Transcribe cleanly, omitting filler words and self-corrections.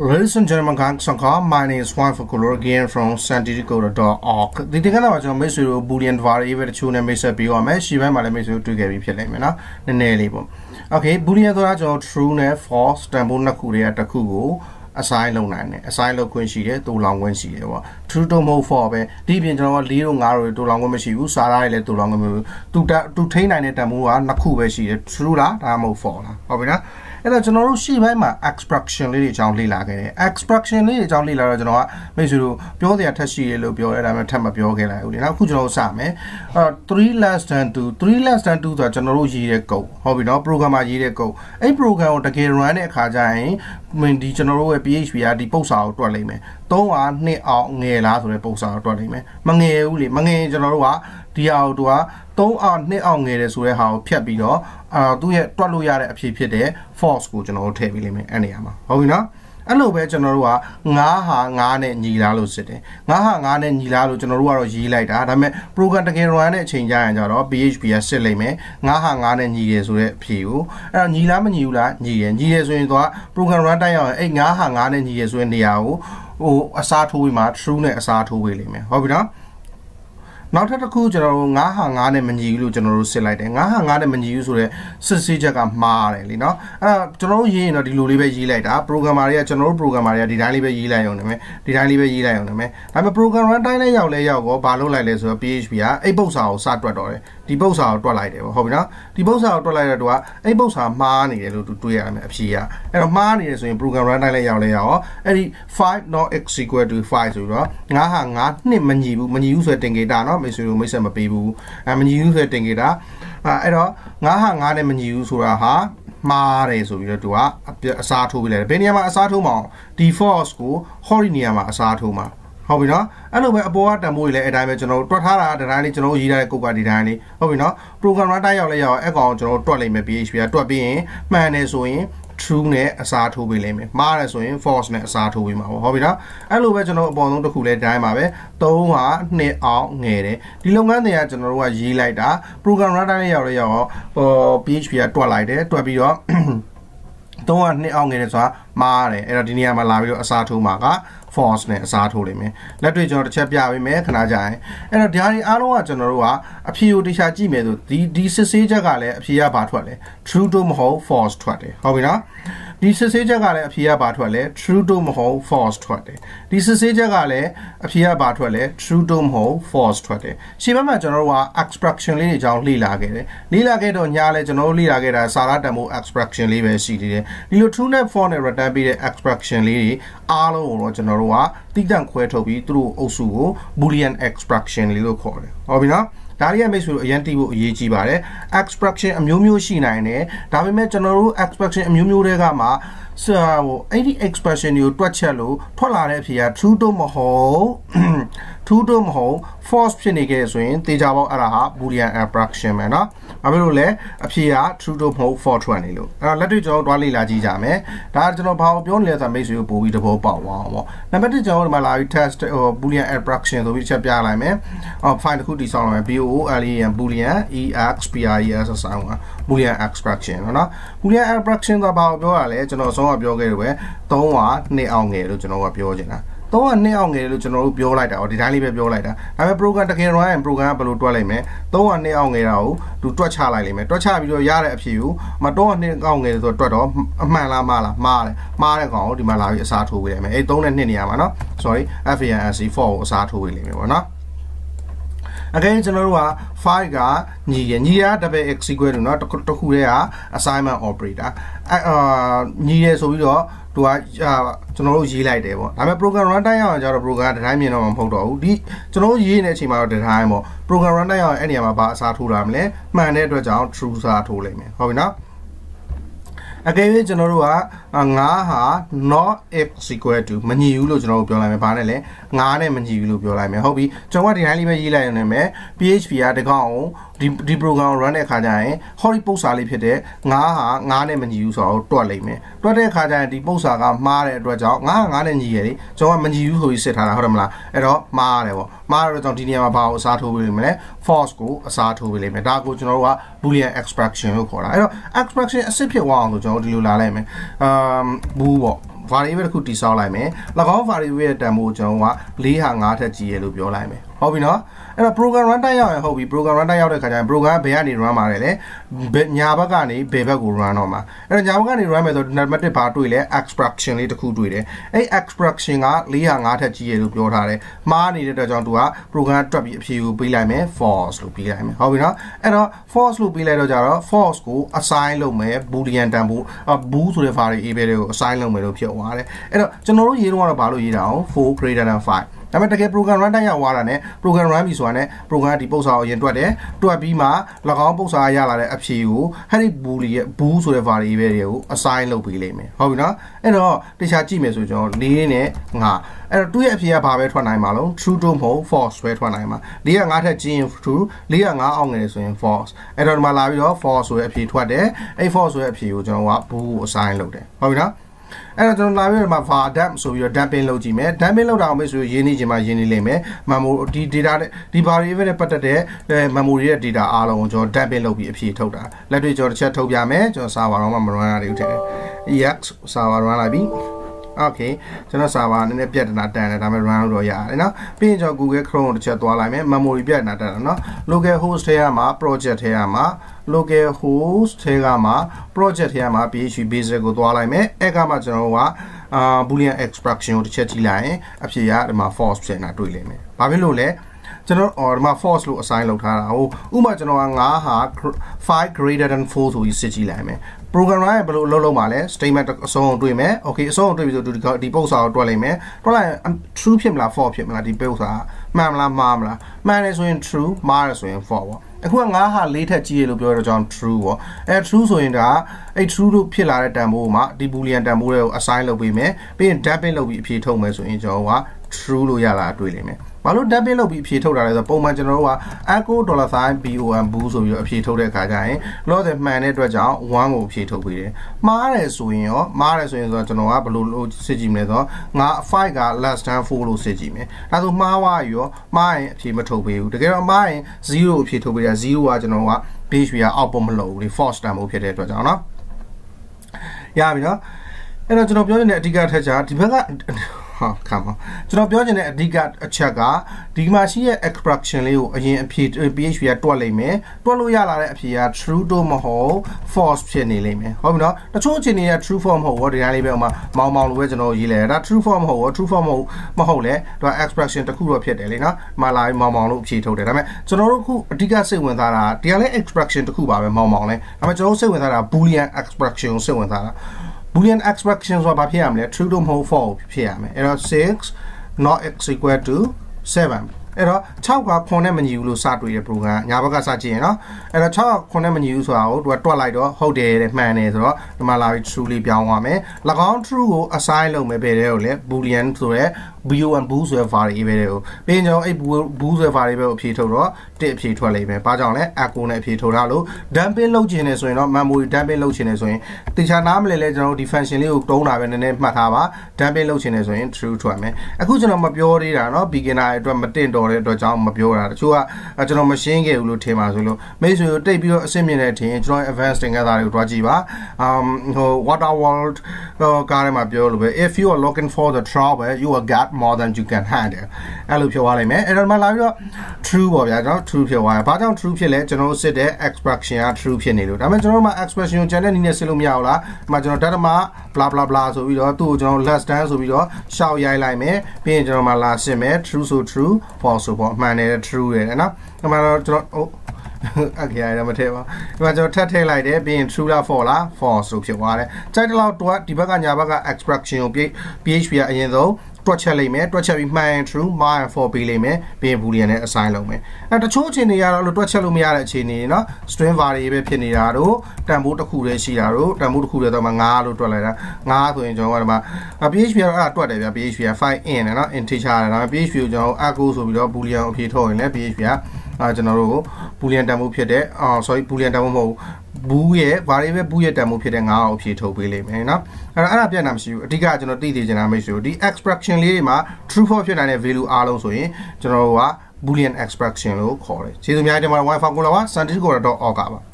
Ladies and gentlemen, my name is Juan Fukulor again from San Diego.org. The Boolean variable to okay, Boolean true false Kugo. Asylum nine, asylum queen she to long when she true to move forward. Deep in general, Leo Garo to long when she used Sarai to long to ten and Tamua, Nakube she true la, Tamo Fala. Obina, and a general she by my extraction lily on Lila. Extraction lily on Lila, Genoa, Mesuru, Piodia Tashi, Lupio, and a Tama Piogela, Udina, Kujo Same, 3 less than 2 the general Gireco. Hobino, Progama Gireco, a program to get run a Kajain, when the general. PHP ဒီပုံစံကိုတွက်လိမ့်မယ် force ကို Hello, General. Naha, Nane, Nilalo City. Naha, Nane, Nilalo, General, G like Adame, Progan to get one change and BHP as Seleme, Naha, Nane, Nies with Piu, and Nilam Nula, Nian, Nies with Progan Randa, a Naha, Nane, Nies with Niao, or a Satu Wima, Sune, a Satu William. Hobina? Not at a cool general, Naha, Nane, and Nilu, General Selite, and Naha, Nane, and Nies with Sisijaka Marelino. General Yin or the Lulibe later, Programaria, General Programaria, did I live a Yilioneme, did I live a Yilioneme? I'm a program run Dina Yago, Balolides or PHPR, a Bosa, Satradore, the Bosa, Twilight, Hobina, the Bosa, Twilight, a Bosa, Mani, to Tuyam, Psia, and a Mani is in program run Dina Yaleo, and 5 not executed to 5 zero, Naha, Nim and you, when you use a Tengedano, Miss Missama Pibu, and when you use a Tengeda, at all, Naha, and you use Uraha. Mare so you do a Satu will Beniama Asatuma, the force school, Horiniama Asatuma. Hobino, and over aboard the Mule a dimensional, Totara, the Rani General Yida Kuba Didani, Hobino, Program Radaya, Egon General Trolley, maybe HBA, Twabi, Manesoin, True Ne, Asatu Willem, Marasoin, Force Ne, Asatu Wima, Hobino, and over General Bono to Kule Dimabe, Toa, Ne, Au, Nere, the Longan General was Yilida, Program Radaya, or PHP, Twilight, Twabio, Toa Ne, Au, Nere, Mare, Eradinia Malavio, Asatu Maga. Force net Saturday me. Let me join the Chapia we make an ajay. And a diary Aloa Generua, a PU Dishaji Medu, DCC Jagale, Pia Batwale, True Doom Ho, Force Twatty. Hobina? DCC Jagale, Pia Batwale, True Doom Ho, Force Twatty. DCC Jagale, Pia Batwale, True Doom Ho, Force Twatty. Shivama Generua, extraction Lily John Lila Gate. Lila Gate on Yale, General Lila Gate, Saladamo, extraction Live City. Lilo Tuna Phone and Ratabi, extraction Lily, Alo or General. Titan Quetobi through Osugo, Boolean extraction, little core. Obina, Daria makes with Yantibu Yijibare, extraction, a mumu she nine, Davime general extraction, a mumu regama, so any expression you twatchello, Polarepia, two dom ho, force pinigas win, Tijabo Araha, Boolean extraction manner, Averule, appear, two dom ho, 420. Let it go, Dalila Jijame, Darjano Power, beyond letter makes you boo with the whole power. Number two, Malawi test or Boolean extraction, which appear me, or find who is on B O L E and Boolean, EXPIS as our Boolean extraction. Boolean extraction about Boale, and also of your gateway, don't want ne on it, you know, of your dinner. Don't want ne general bio lighter or the tiny bio lighter. I'm a program to get and program below Twaleme, don't want ne on it to touch her limit, touch her video yard at you, but don't ne on it to Twaddle, Mala, the Malawi Satu William, a donor Niamana, sorry, FANC 4 Satu William. Again, general Figa, Nia, double executed not Tokurea, assignment operator. Nia Sovido to a general G like devil. I'm a program run down, Jara Bruga, the time in on Podo, the general G in a chima at the time or program run down any of about Satu Ramle, my net was out through Satu Lame. Hobina again, general Ngaha, not executed. Many you lose no Biolame Panele, Nane, and you lose Biolame Hobby. So what in Alibay and me, PHP at the Gong, the program run a Kadae, Horipo Salipede, Ngaha, Nane, and you saw Twalame. Twade Kada, the Bosaga, Mare, Draja, Nana, and Yeri, so I'm you who is set at Hormla, at all, Mareo, Mare, Tontinia about Satu William, Fosco, Satu William, Dago Genova, Boolean extraction, extraction, a separate one, Lulame. Boo variable ကိုတိ ဆောက် လိုက် မယ် ၎င်း variable တန်ဖိုးကျွန်တော်က405ထက် ကြီးရလို့ပြောလိုက်မယ် ဟုတ်ပြီနော် အဲ့တော့ program run တိုင်းရောက်ရင်ဟုတ်ပြီ program run တိုင်းရောက်တဲ့ခါကျရင် program ကဘယ်ကနေ run มาလဲညာဘက်ကနေဘယ်ဘက်ကို run တော့မှာအဲ့တော့ညာဘက်ကနေ run မယ်ဆိုတော့ automatic ဘာတွေ့လဲ expression လေးတစ်ခုတွေ့တယ်အဲ့ expression က405ထက်ကြီးရလို့ပြောထားတယ်မှားနေတဲ့အတွက်ကြောင့်သူက program တွက်ပြီးအဖြေကိုပေးလိုက်မယ် false လို့ပေးလိုက်မယ်ဟုတ်ပြီနော်အဲ့တော့ false လို့ပေးလိုက်တော့ကြတော့ false ကို assign လုပ်မယ် boolean တန်ဖိုး bool ဆိုတဲ့ variable တွေကို assign လုပ်မယ်လို့ဖြစ်သွားတယ်အဲ့တော့ကျွန်တော်တို့ရေးတော့ကတော့ဘာလို့ရေးတာအောင်4 greater than 5ဒါပေမဲ့တကယ် program run တိုင်းရောက်သွားတာ ਨੇ program run ပြီဆိုတာ ਨੇ program ဒီပုံစံအရင်တွက်တယ်တွက်ပြီးမှ၎င်းပုံစံရလာတဲ့အဖြေကိုအဲ့ဒီ bool ရဲ့ bool ဆိုတဲ့ variable တွေကို assign လုပ်ပေးလိမ့်မယ်ဟုတ်ပြီနော်အဲ့တော့တခြားကြည့်မယ်ဆိုကျွန်တော်၄နဲ့၅အဲ့တော့သူ့ရဲ့အဖြေကဘာပဲထွက်နိုင်မှာလုံး true တော့မဟုတ် false ပဲထွက်နိုင်မှာ405ထက်ကြီးရင် true 405အောင်ငယ်ဆိုရင် false အဲ့တော့ဒီမှာလာပြီးတော့ false ဆိုတဲ့အဖြေထွက်တယ်အဲ့ false ဆိုတဲ့အဖြေကိုကျွန်တော်က bool ကို assign လုပ်တယ်ဟုတ်ပြီနော်အဲ့တော့ကျွန်တော်လာပြီးတော့မှာ var dump ဆိုပြီးတော့ dumping လုပ်ကြည့်မယ် dumping လုပ်တာအောင်ပဲဆိုရင်းနှီးခြင်းမှာရင်းနှီးလိမ့်မယ် memory ဒီ data ဒီ variable နဲ့ပတ်သက်တဲ့ memory ရဲ့ data အားလုံးကိုကျွန်တော် dumping လုပ်ပြီးအဖြေထုတ်တာလက်တွေ့ကျွန်တော်တစ်ချက်ထုတ်ပြမယ်ကျွန်တော် server တော့မှမ run ရသေးဘူးထင်တယ် ex server run လိုက်ပြီ okay ကျွန်တော် server နည်းနည်းပြဿနာတန်တယ်ဒါပေမဲ့ run လို့တော့ရတယ်နော်ပြီးရင်ကျွန်တော် Google Chrome ကိုတစ်ချက်သွားလိုက်မယ် memory ပြဿနာတန်တယ်နော် local host ထဲမှာ project ထဲမှာlocal host ထဲကမှာ project ထဲမှာ php basic ကိုသွားလိုက်မယ်အဲ့ကမှာကျွန်တော်ကboolean expression ကိုတစ်ချက်ကြည့်လိုက်ရင်အဖြစ်ရဒီမှာ false ဖြစ်နေတာတွေ့လိမ့်မယ်ဘာဖြစ်လို့လဲကျွန်တော်ဒီမှာ false လို့ assign လုပ်ထားတာဟုတ်ဥပမာကျွန်တော်က9ဟာ5 greater than 4ဆိုပြီးစစ်ကြည့်လိုက်မယ် program ကဘယ်လိုအလုပ်လုပ်မှာလဲ statement အဆုံးတွေ့မယ် okay အဆုံးတွေ့ပြီဆိုဒီပုံစံကိုတွက်လိုက်မယ်တွက်လိုက် true ဖြစ်မလား false ဖြစ်မလားဒီပုံစံမှန်မလားမှားမလားမှန်တယ်ဆိုရင် true မှားတယ်ဆိုရင် false ပေါ့အခုက9ဟာ4ထက်ကြီးရလို့ပြောတော့ကြောင့် true ပေါ့အဲ true ဆိုရင်ဒါအဲ့ true လို့ဖြစ်လာတဲ့တန်ဖိုးမှာဒီ boolean တန်ဖိုးတွေကို assign လုပ်ပေးမယ်ပြီးရင် dumping လုပ်ပြီးအဖြေထုတ်မယ်ဆိုရင်ကျွန်တော်က true လို့ရလာတွေ့လိမ့်မယ်ဘာလို့ dumping လုပ်ပြီးအဖြေထုတ်တာလဲဆိုတော့ပုံမှန်ကျွန်တော်တို့က echo $sign bom bool ဆိုပြီးတော့အဖြေထုတ်တဲ့အခါကျရင်လောဆယ်မှန်တဲ့အတွက်ကြောင့်1ကိုအဖြေထုတ်ပေးတယ်မှားတယ်ဆိုရင်ရောမှားတယ်ဆိုရင်ဆိုတော့ကျွန်တော်ကဘယ်လိုလို့စစ်ကြည့်မလဲဆိုတော့ငါ 5 က less than 4လို့စစ်ကြည့်မယ်ဒါဆိုမှားသွားရောမှားရင်အဖြေမထုတ်ပေးဘူးတကယ်တော့မှားရင်0ကိုအဖြေထုတ်ပေးတာ0ကကျွန်တော်က page ရအောက်ပုံမလုပ်ဘူးလေ false တန်ဖိုးဖြစ်တဲ့အတွက်ကြောင့်နော်ရပြီနော်အဲ့တော့ကျွန်တော်ပြောနေတဲ့အဓိကအထက်ချာဒီဘက်ကဟာခါမကျွန်တော်ပြောချင်တဲ့အဓိကအချက်ကဒီမှာရှိတဲ့ expression လေးကိုအရင်အဖြေ php ကတွက်လိုက်မယ်တွက်လို့ရလာတဲ့အဖြေက true တော့မဟုတ် false ဖြစ်နေလိမ့်မယ်ဟုတ်ပြီနော်တချို့အခြေအနေက true form မဟုတ်ဘောဒီတိုင်းလေးပဲဥမာမောင်မောင်လိုပဲကျွန်တော်ရေးလဲဒါ true form မဟုတ်ဘော true form မဟုတ်လဲဒါ expression တစ်ခုတော့ဖြစ်တယ်လေနော်မာလာမောင်မောင်လို့အဖြေထုတ်တယ်ဒါပေမဲ့ကျွန်တော်တို့ခုအဓိကစိတ်ဝင်စားတာဒီကလည်း expression တစ်ခုပါပဲမောင်မောင်လဲဒါပေမဲ့ကျွန်တော်စိတ်ဝင်စားတာ boolean expression ကိုစိတ်ဝင်စားတာBoolean expression ဆိုတာဘာဖြစ်ရမလဲ true တော့မဟုတ် false ဖြစ်ရမယ်အဲ့တော့6 not x equal to 7အဲ့တော့6က9နဲ့မညီဘူးလို့စတွေ့တဲ့ program ညာဘက်ကစကြည့်ရင်နော်အဲ့တော့6က9နဲ့မညီဘူးဆိုတာကိုသူကတွက်လိုက်တော့ဟုတ်တယ်တဲ့မှန်တယ်ဆိုတော့ဒီမှာလာပြီး true လေးပြောင်းသွားမယ်၎င်း true ကို assign လုပ်မယ်ပဲတဲ့ကိုလည်း boolean ဆိုတဲ့ bom bool ဆိုတဲ့ variable တွေကိုပြီးရင်ကျွန်တော်အဲ့ bool ဆိုတဲ့ variable ကိုအဖြေထုတ်တော့တစ်အဖြေထွက်လိမ့်မယ်ဘာကြောင့်လဲ echo နဲ့အဖြေထုတ်တာလို့ dumping လုပ်ခြင်းနဲ့ဆိုရင်တော့ memory dumping လုပ်ခြင်းနဲ့ဆိုရင်တခြားနားမလည်လဲကျွန်တော်ဒီ function လေးကိုတုံးတာပဲနည်းနည်းမှတ်ထားပါ dumping လုပ်ခြင်းနဲ့ဆိုရင် true ထွက်မယ်အခုကျွန်တော်မပြောသေးတာနော် beginner အတွက်မတင်တော့တဲ့အတွက်ကြောင့်မပြောတာတချို့ကကျွန်တော်မရှင်းခဲ့ဘူးလို့ထင်ပါဆိုလို့မိတ်ဆွေတို့တိတ်ပြီးတော့အဆင့်မြင့်တဲ့အထင်ကျွန်တော် advanced သင်ခန်းစာတွေကိုတွားကြည့်ပါဟို water world ကားထဲမှာပြောလို့ပဲ if you are looking for the trouble you will get more than you can handle အဲ့လိုပြောသွားလိုက်မယ်အဲ့တော့မှလာပြီးတော့ true ပေါ့ဗျာကျွန်တော် true ဖြစ်သွားတယ်ဘာကြောင့် true ဖြစ်လဲကျွန်တော်တို့စစ်တဲ့ expression က true ဖြစ်နေလို့ဒါပေမဲ့ကျွန်တော်တို့မှာ expression ကို channel နည်းနဲ့စစ်လို့မရဘူးလားဒီမှာကျွန်တော် data မှာ blah blah blah ဆိုပြီးတော့သူ့ကိုကျွန်တော် less than ဆိုပြီးတော့ရှောက်ရိုက်လိုက်မယ်ပြီးရင်ကျွန်တော်မှလာစစ်မယ် true ဆို true false ဆိုပေါ့မှန်တယ် true ရယ်နော်ဒီမှာတော့ကျွန်တော်အခရာရမထဲပါဒီမှာကျွန်တော်ထပ်ထည့်လိုက်တယ်ပြီးရင် true လား false လား false ဆိုဖြစ်သွားတယ်စိုက်တလောက်တော့ဒီဘက်ကညာဘက်က expression ကို php ကအရင်ဆုံးတွက်ချက်လိုက်မယ်တွက်ချက်ပြီးမှန် true မှား false ပေးလိုက်မယ်ပြီးရင် boolean နဲ့ assign လုပ်မယ်အဲတချို့အခြေအနေကတော့လို့တွက်ချက်လို့မရတဲ့အခြေအနေနော် string variable ဖြစ်နေတာတို့တန်ဖိုးတစ်ခုတည်းရှိတာတို့တန်ဖိုးတစ်ခုတည်းတော့မှ9လို့တွက်လိုက်တာ9ဆိုရင်ကျွန်တော်ကဒီမှာ php ကတော့အဲ့တွက်တယ်ဗျာ php က 5 in နော် integer ဒါပေမဲ့ php ကိုကျွန်တော် echo ဆိုပြီးတော့ boolean အဖြေထုတ်ရင်လည်း php ကကျွန်တော်တို့ boolean တန်ဖိုးဖြစ်တဲ့ sorry boolean တန်ဖိုးမဟုတ်ဘူးရဲ့ variable ဘူးရဲ့တန်ဖိုးဖြစ်တဲ့9ကိုအဖြေထုတ်ပေးလိမ့်မယ်နော်အဲ့ဒါပြန်တာမရှိဘူးအဓိကကျွန်တော်သိသိချင်တာမရှိဘူးဒီ expression လေးတွေမှာ true false ဖြစ်နိုင်တဲ့ value အားလုံးဆိုရင်ကျွန်တော်တို့က boolean expression လို့ခေါ်တယ်ကျေးဇူးများတင်ပါတယ် Juan Fukulor ပါ sandiego.org ပါ